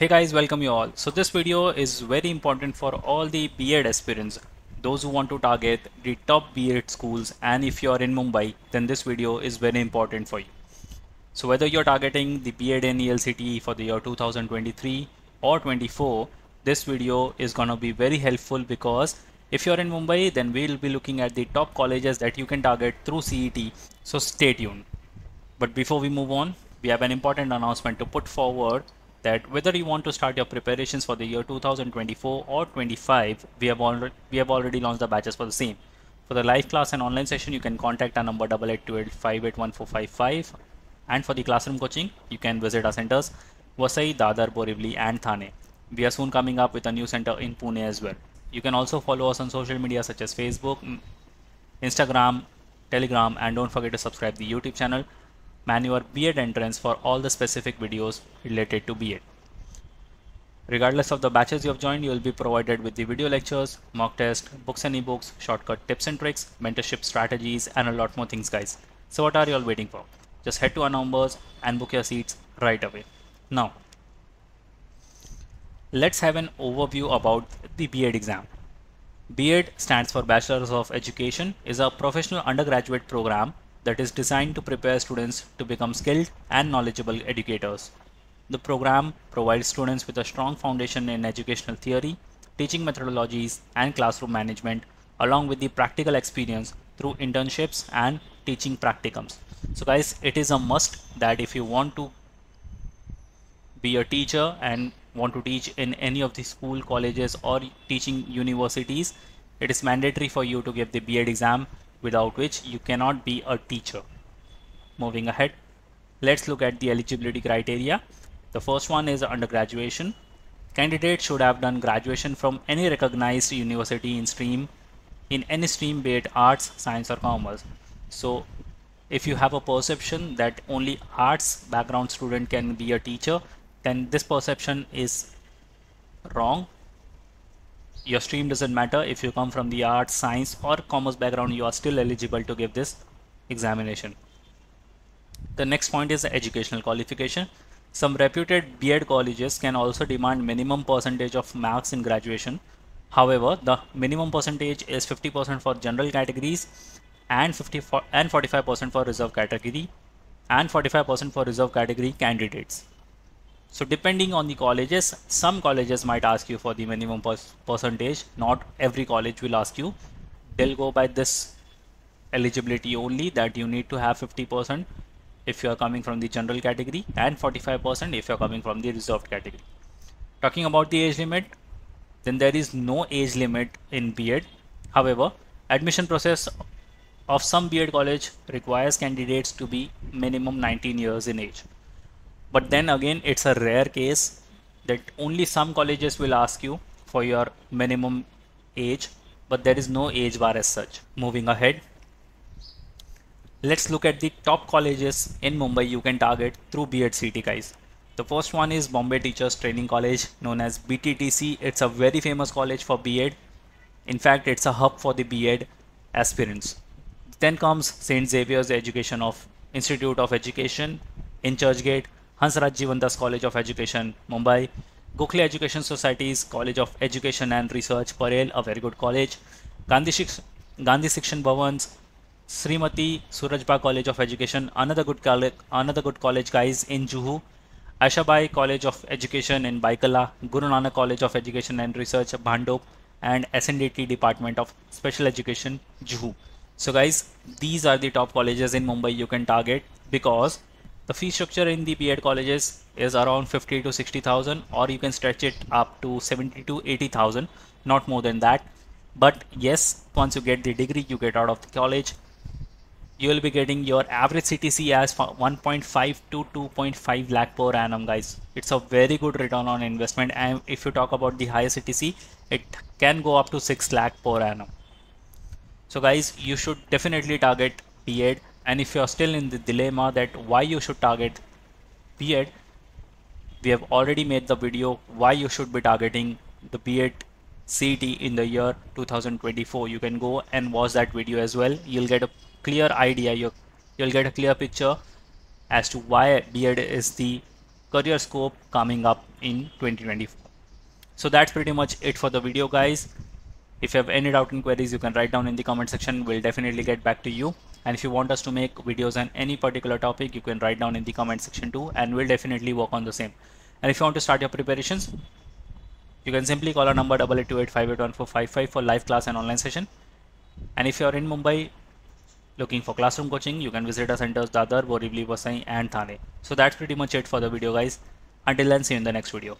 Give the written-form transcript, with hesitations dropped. Hey guys, welcome you all. So this video is very important for all the B.Ed aspirants, those who want to target the top B.Ed schools, and if you are in Mumbai, then this video is very important for you. So whether you're targeting the B.Ed and ELCT for the year 2023 or 24, this video is gonna be very helpful, because if you're in Mumbai, then we'll be looking at the top colleges that you can target through CET. So stay tuned. But before we move on, we have an important announcement to put forward, that whether you want to start your preparations for the year 2024 or 25, we have already launched the batches for the same. For the live class and online session, you can contact our number 8828581455, and for the classroom coaching, you can visit our centers Vasai, Dadar, Borivali, and Thane. We are soon coming up with a new center in Pune as well. You can also follow us on social media such as Facebook, Instagram, Telegram, and don't forget to subscribe to the YouTube channel Manoeuvre's B.Ed entrance for all the specific videos related to B.Ed. Regardless of the batches you have joined, you will be provided with the video lectures, mock test, books and ebooks, shortcut tips and tricks, mentorship strategies, and a lot more things, guys. So what are you all waiting for? Just head to our numbers and book your seats right away. Now, let's have an overview about the B.Ed exam. B.Ed stands for Bachelor's of Education, is a professional undergraduate program that is designed to prepare students to become skilled and knowledgeable educators. The program provides students with a strong foundation in educational theory, teaching methodologies, and classroom management, along with the practical experience through internships and teaching practicums. So guys, it is a must that if you want to be a teacher and want to teach in any of the school, colleges, or teaching universities, it is mandatory for you to give the B.Ed exam, without which you cannot be a teacher. Moving ahead, let's look at the eligibility criteria. The first one is undergraduation. Candidates should have done graduation from any recognized university in any stream, be it arts, science, or commerce. So if you have a perception that only arts background student can be a teacher, then this perception is wrong. Your stream doesn't matter. If you come from the arts, science, or commerce background, you are still eligible to give this examination. The next point is the educational qualification. Some reputed B.Ed colleges can also demand minimum percentage of marks in graduation. However, the minimum percentage is 50% for general categories and 45% for reserve category and 45% for reserve category candidates. So depending on the colleges, some colleges might ask you for the minimum percentage. Not every college will ask you. They'll go by this eligibility only, that you need to have 50% if you are coming from the general category and 45% if you are coming from the reserved category. Talking about the age limit, then there is no age limit in B.Ed. However, admission process of some B.Ed college requires candidates to be minimum 19 years in age. But then again, it's a rare case that only some colleges will ask you for your minimum age, but there is no age bar as such. Moving ahead, let's look at the top colleges in Mumbai you can target through B.Ed CET, guys. The first one is Bombay Teachers Training College, known as B.T.T.C. It's a very famous college for B.Ed. In fact, it's a hub for the B.Ed aspirants. Then comes St. Xavier's Institute of Education in Churchgate, Hans Raj Jeevandas College of Education, Mumbai, Gokhale Education Society's College of Education and Research, Parel, a very good college, Gandhi Shikshan Bhavans, Srimati Surajba College of Education, another good college, guys, in Juhu, Ashabai College of Education in Baikala, Guru Nanak College of Education and Research, Bhandop, and SNDT Department of Special Education, Juhu. So guys, these are the top colleges in Mumbai you can target, because the fee structure in the B.Ed colleges is around 50 to 60,000, or you can stretch it up to 70 to 80,000, not more than that. But yes, once you get the degree you get out of the college, you will be getting your average CTC as 1.5 to 2.5 lakh per annum, guys. It's a very good return on investment, and if you talk about the higher CTC, it can go up to 6 lakh per annum. So guys, you should definitely target B.Ed. And if you are still in the dilemma that why you should target B.Ed, we have already made the video why you should be targeting the B.Ed CET in the year 2024. You can go and watch that video as well. You'll get a clear idea. You'll get a clear picture as to why B.Ed is the career scope coming up in 2024. So that's pretty much it for the video, guys. If you have any doubt and queries, you can write down in the comment section. We'll definitely get back to you. And if you want us to make videos on any particular topic, you can write down in the comment section too, and we'll definitely work on the same. And if you want to start your preparations, you can simply call our number 8828581455 for live class and online session. And if you are in Mumbai looking for classroom coaching, you can visit our centers Dadar, Borivali, Vasai and Thane. So that's pretty much it for the video, guys. Until then, see you in the next video.